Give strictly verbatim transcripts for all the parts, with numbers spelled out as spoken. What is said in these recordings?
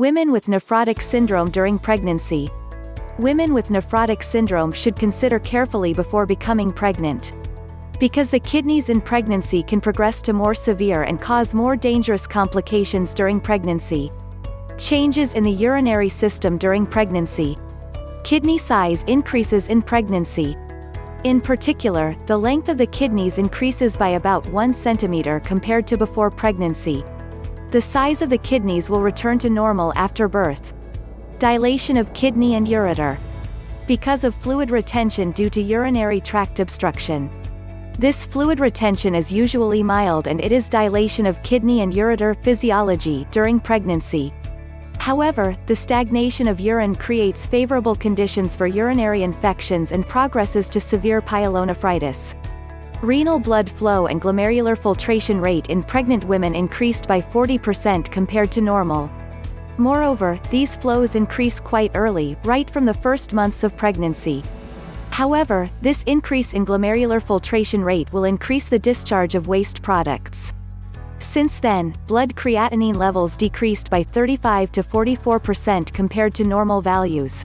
Women with nephrotic syndrome during pregnancy. Women with nephrotic syndrome should consider carefully before becoming pregnant, because the kidneys in pregnancy can progress to more severe and cause more dangerous complications during pregnancy. Changes in the urinary system during pregnancy. Kidney size increases in pregnancy. In particular, the length of the kidneys increases by about one centimeter compared to before pregnancy. The size of the kidneys will return to normal after birth. Dilation of kidney and ureter. Because of fluid retention due to urinary tract obstruction. This fluid retention is usually mild, and it is dilation of kidney and ureter physiology during pregnancy. However, the stagnation of urine creates favorable conditions for urinary infections and progresses to severe pyelonephritis. Renal blood flow and glomerular filtration rate in pregnant women increased by forty percent compared to normal. Moreover, these flows increase quite early, right from the first months of pregnancy. However, this increase in glomerular filtration rate will increase the discharge of waste products. Since then, blood creatinine levels decreased by thirty-five to forty-four percent compared to normal values.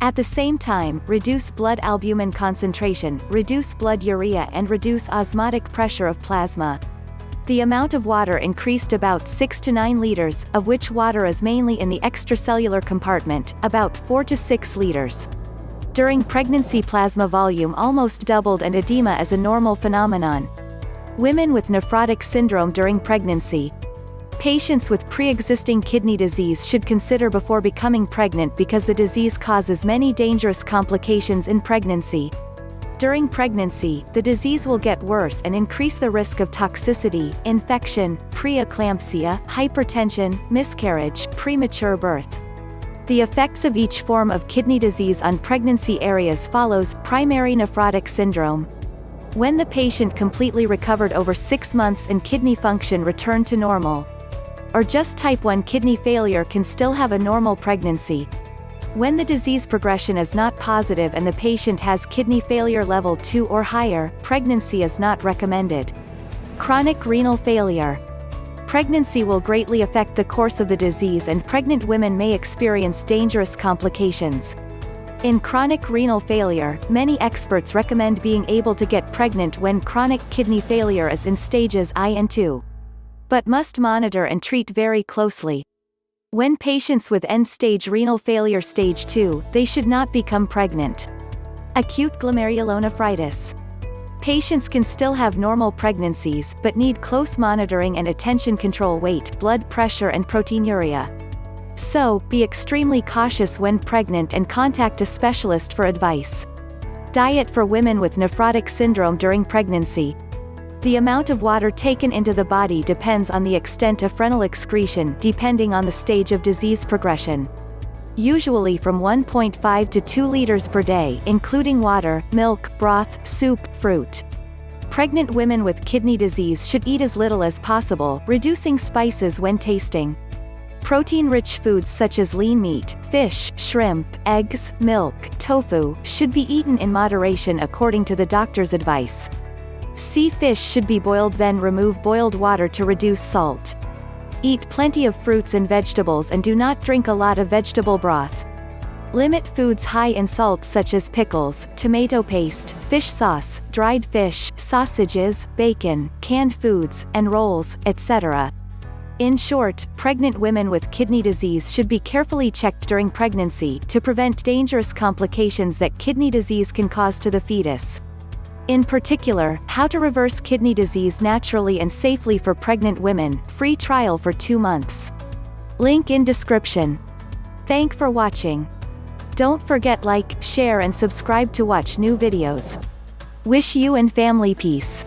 At the same time, reduce blood albumin concentration, reduce blood urea, and reduce osmotic pressure of plasma. The amount of water increased about six to nine liters, of which water is mainly in the extracellular compartment, about four to six liters. During pregnancy, plasma volume almost doubled, and edema is a normal phenomenon. Women with nephrotic syndrome during pregnancy. Patients with pre-existing kidney disease should consider before becoming pregnant, because the disease causes many dangerous complications in pregnancy. During pregnancy, the disease will get worse and increase the risk of toxicity, infection, preeclampsia, hypertension, miscarriage, premature birth. The effects of each form of kidney disease on pregnancy areas follows. Primary nephrotic syndrome. When the patient completely recovered over six months and kidney function returned to normal. Or just type one kidney failure can still have a normal pregnancy. When the disease progression is not positive and the patient has kidney failure level two or higher, pregnancy is not recommended. Chronic renal failure. Pregnancy will greatly affect the course of the disease, and pregnant women may experience dangerous complications. In chronic renal failure, many experts recommend being able to get pregnant when chronic kidney failure is in stages one and two. But must monitor and treat very closely. When patients with end-stage renal failure stage two, they should not become pregnant. Acute glomerulonephritis. Patients can still have normal pregnancies, but need close monitoring and attention. Control weight, blood pressure, and proteinuria. So, be extremely cautious when pregnant and contact a specialist for advice. Diet for women with nephrotic syndrome during pregnancy. The amount of water taken into the body depends on the extent of renal excretion, depending on the stage of disease progression. Usually from one point five to two liters per day, including water, milk, broth, soup, fruit. Pregnant women with kidney disease should eat as little as possible, reducing spices when tasting. Protein-rich foods such as lean meat, fish, shrimp, eggs, milk, tofu, should be eaten in moderation according to the doctor's advice. Sea fish should be boiled, then remove boiled water to reduce salt. Eat plenty of fruits and vegetables, and do not drink a lot of vegetable broth. Limit foods high in salt such as pickles, tomato paste, fish sauce, dried fish, sausages, bacon, canned foods, and rolls, et cetera. In short, pregnant women with kidney disease should be carefully checked during pregnancy to prevent dangerous complications that kidney disease can cause to the fetus. In particular, how to reverse kidney disease naturally and safely for pregnant women, free trial for two months. Link in description. Thank for watching. Don't forget like, share and subscribe to watch new videos. Wish you and family peace.